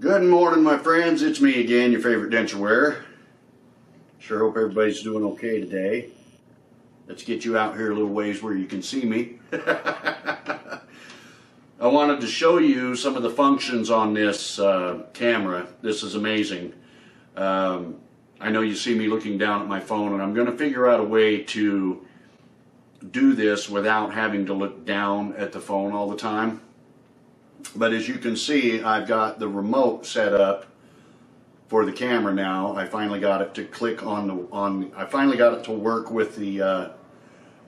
Good morning, my friends. It's me again, your favorite denture wearer. Sure hope everybody's doing okay today. Let's get you out here a little ways where you can see me. I wanted to show you some of the functions on this camera. This is amazing. I know you see me looking down at my phone, and I'm going to figure out a way to do this without having to look down at the phone all the time. But as you can see, I've got the remote set up for the camera now. I finally got it to click on I finally got it to work with the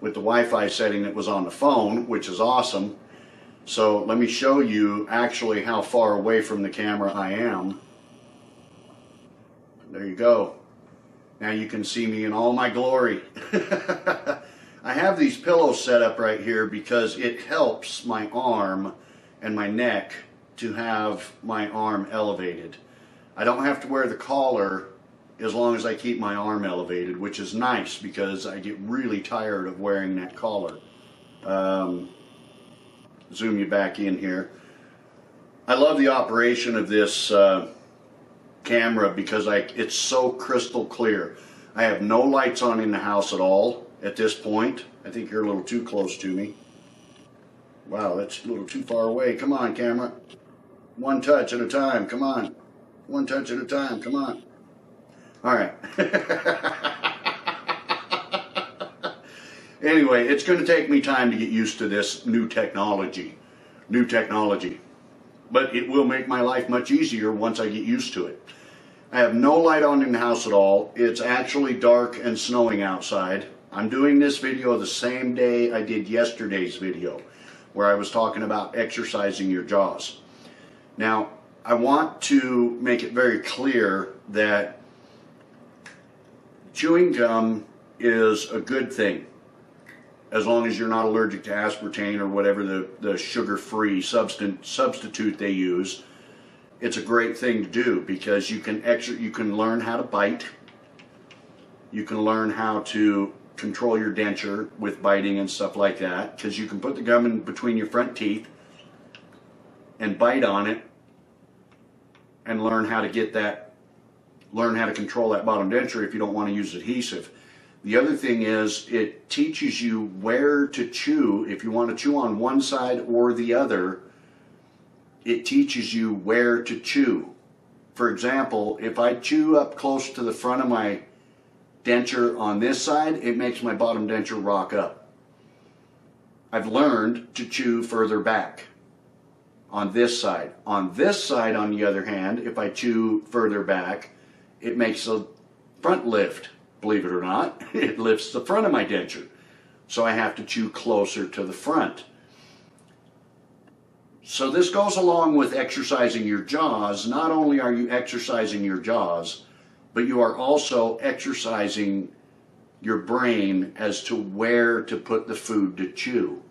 Wi-Fi setting that was on the phone, which is awesome. So let me show you actually how far away from the camera I am. There you go. Now you can see me in all my glory. I have these pillows set up right here because it helps my arm and my neck to have my arm elevated. I don't have to wear the collar as long as I keep my arm elevated, which is nice because I get really tired of wearing that collar. Zoom you back in here. I love the operation of this camera because it's so crystal clear. I have no lights on in the house at all at this point. I think you're a little too close to me. Wow, that's a little too far away. Come on, camera. One touch at a time. Come on. One touch at a time. Come on. All right. Anyway, it's going to take me time to get used to this new technology. But it will make my life much easier once I get used to it. I have no light on in the house at all. It's actually dark and snowing outside. I'm doing this video the same day I did yesterday's video, where I was talking about exercising your jaws. Now, I want to make it very clear that chewing gum is a good thing, as long as you're not allergic to aspartame or whatever the sugar-free substitute they use. It's a great thing to do because you can learn how to bite. You can learn how to control your denture with biting and stuff like that, because you can put the gum in between your front teeth and bite on it and learn how to get that, learn how to control that bottom denture if you don't want to use adhesive. The other thing is it teaches you where to chew. If you want to chew on one side or the other, it teaches you where to chew. For example, if I chew up close to the front of my denture on this side, it makes my bottom denture rock up. I've learned to chew further back on this side. On this side, on the other hand, if I chew further back, it makes the front lift. Believe it or not, it lifts the front of my denture. So I have to chew closer to the front. So this goes along with exercising your jaws. Not only are you exercising your jaws, but you are also exercising your brain as to where to put the food to chew.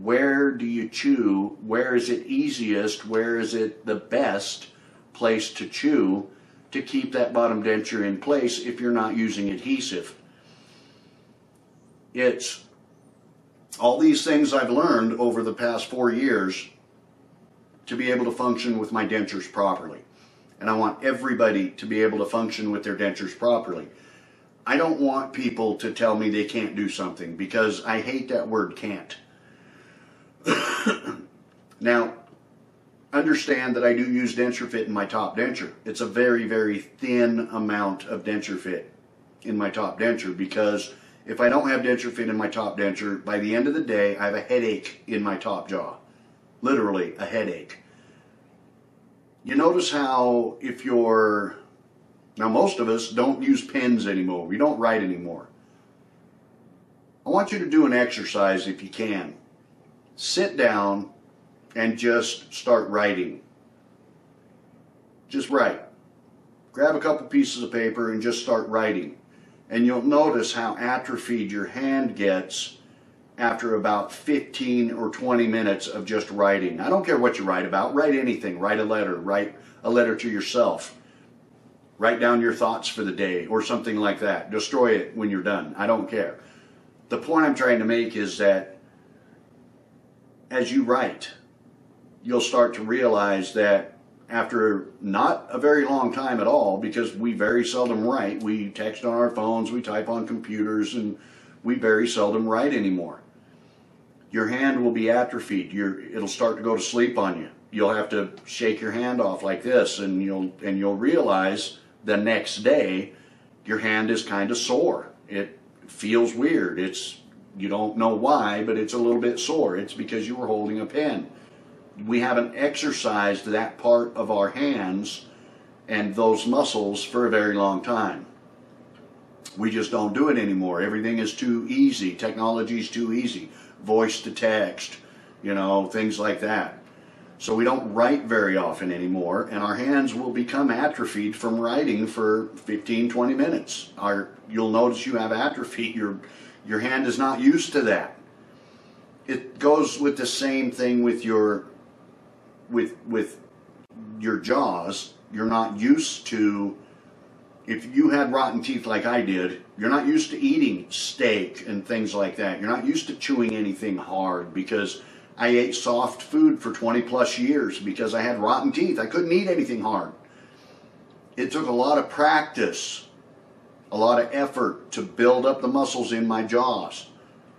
Where do you chew? Where is it easiest? Where is it the best place to chew to keep that bottom denture in place if you're not using adhesive? It's all these things I've learned over the past 4 years to be able to function with my dentures properly. And I want everybody to be able to function with their dentures properly. I don't want people to tell me they can't do something, because I hate that word can't. Now, understand that I do use DenSureFit in my top denture. It's a very, very thin amount of DenSureFit in my top denture, because if I don't have DenSureFit in my top denture, by the end of the day, I have a headache in my top jaw. Literally, a headache. You notice how if you're, now most of us don't use pens anymore. We don't write anymore. I want you to do an exercise if you can. Sit down and just start writing. Just write. Grab a couple pieces of paper and just start writing. And you'll notice how atrophied your hand gets after about 15 or 20 minutes of just writing. I don't care what you write about. Write anything. Write a letter. Write a letter to yourself. Write down your thoughts for the day or something like that. Destroy it when you're done. I don't care. The point I'm trying to make is that as you write, you'll start to realize that after not a very long time at all, because we very seldom write. We text on our phones, we type on computers, and we very seldom write anymore. Your hand will be atrophied. It'll start to go to sleep on you. You'll have to shake your hand off like this, and you'll realize the next day your hand is kind of sore. It feels weird. You don't know why, but it's a little bit sore. It's because you were holding a pen. We haven't exercised that part of our hands and those muscles for a very long time. We just don't do it anymore. Everything is too easy. Technology's too easy. Voice to text, things like that. So we don't write very often anymore, and our hands will become atrophied from writing for 15-20 minutes. You'll notice you have atrophy. Your hand is not used to that. It goes with the same thing with your jaws. You're not used to, if you had rotten teeth like I did, you're not used to eating steak and things like that. You're not used to chewing anything hard, because I ate soft food for 20+ years because I had rotten teeth. I couldn't eat anything hard. It took a lot of practice, a lot of effort to build up the muscles in my jaws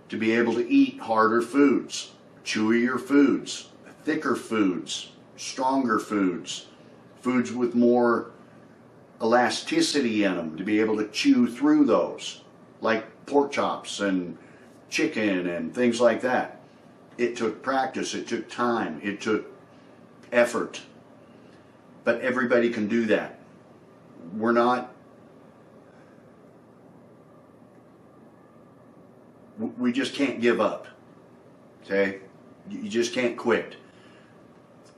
to be able to eat harder foods, chewier foods, thicker foods, stronger foods, foods with more elasticity in them, to be able to chew through those, like pork chops and chicken and things like that. It took practice, it took time, it took effort. But everybody can do that. We're not... We just can't give up, okay? You just can't quit.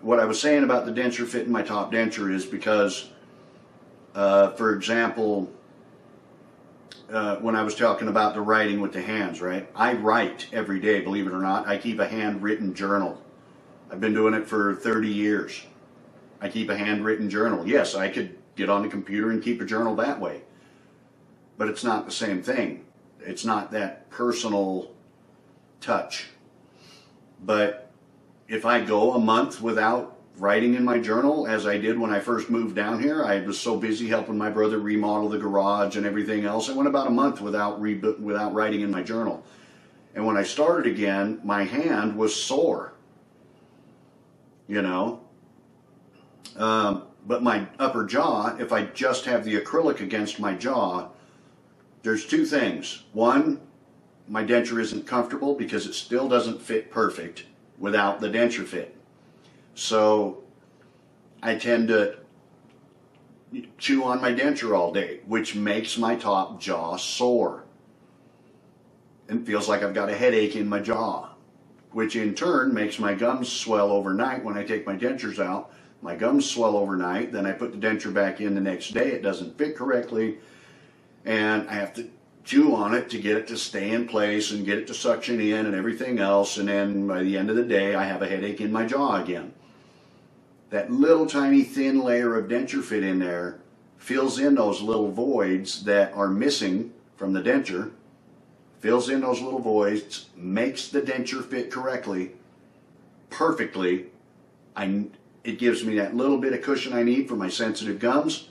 What I was saying about the DenSureFit and my top denture is because, for example, when I was talking about the writing with the hands, right? I write every day, believe it or not. I keep a handwritten journal. I've been doing it for 30 years. I keep a handwritten journal. Yes, I could get on the computer and keep a journal that way, but it's not the same thing. It's not that personal touch. But if I go a month without writing in my journal, as I did when I first moved down here, I was so busy helping my brother remodel the garage and everything else, I went about a month without writing in my journal. And when I started again, my hand was sore, but my upper jaw, if I just have the acrylic against my jaw, there's two things. One, my denture isn't comfortable because it still doesn't fit perfect without the DenSureFit. So I tend to chew on my denture all day, which makes my top jaw sore. And feels like I've got a headache in my jaw, which in turn makes my gums swell overnight. When I take my dentures out, my gums swell overnight. Then I put the denture back in the next day. It doesn't fit correctly. And I have to chew on it to get it to stay in place and get it to suction in and everything else. And then by the end of the day, I have a headache in my jaw again. That little tiny thin layer of DenSureFit in there fills in those little voids that are missing from the denture, fills in those little voids, makes the denture fit correctly, perfectly. It gives me that little bit of cushion I need for my sensitive gums.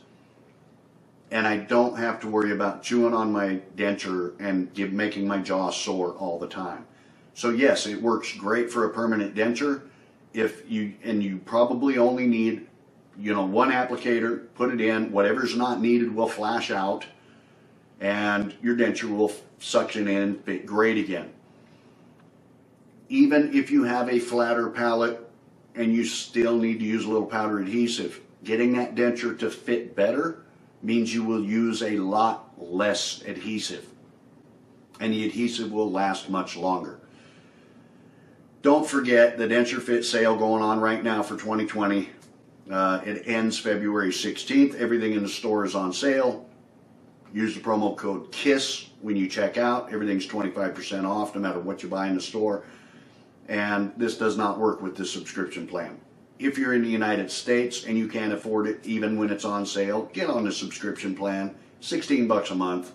And I don't have to worry about chewing on my denture and making my jaw sore all the time. So yes, it works great for a permanent denture. You probably only need, one applicator, put it in, whatever's not needed will flash out, and your denture will suction in, fit great again. Even if you have a flatter palate and you still need to use a little powder adhesive, getting that denture to fit better means you will use a lot less adhesive, and the adhesive will last much longer. Don't forget the DenSureFit sale going on right now for 2020. It ends February 16th. Everything in the store is on sale. Use the promo code KISS when you check out. Everything's 25% off no matter what you buy in the store. And this does not work with the subscription plan. If you're in the United States and you can't afford it even when it's on sale, get on the subscription plan, 16 bucks a month.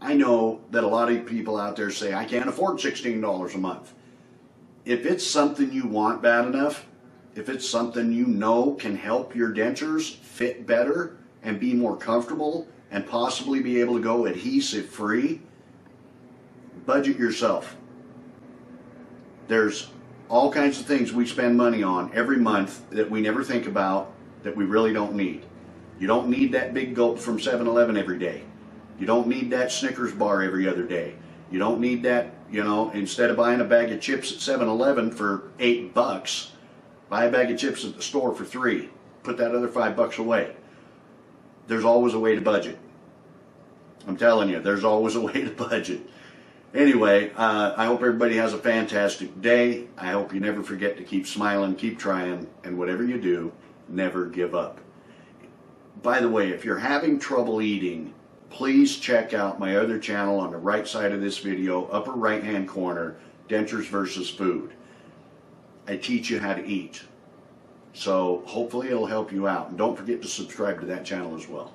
I know that a lot of people out there say, I can't afford $16 a month. If it's something you want bad enough, If it's something you know can help your dentures fit better and be more comfortable and possibly be able to go adhesive free, budget yourself. There's all kinds of things we spend money on every month that we never think about, that we really don't need. You don't need that big gulp from 7-Eleven every day. You don't need that Snickers bar every other day. You don't need that, you know, instead of buying a bag of chips at 7-Eleven for $8, buy a bag of chips at the store for $3. Put that other $5 away. There's always a way to budget. I'm telling you, there's always a way to budget. Anyway, I hope everybody has a fantastic day. I hope you never forget to keep smiling, keep trying, and whatever you do, never give up. By the way, if you're having trouble eating, please check out my other channel on the right side of this video, upper right hand corner, Dentures vs Food. I teach you how to eat. So hopefully it'll help you out. And don't forget to subscribe to that channel as well.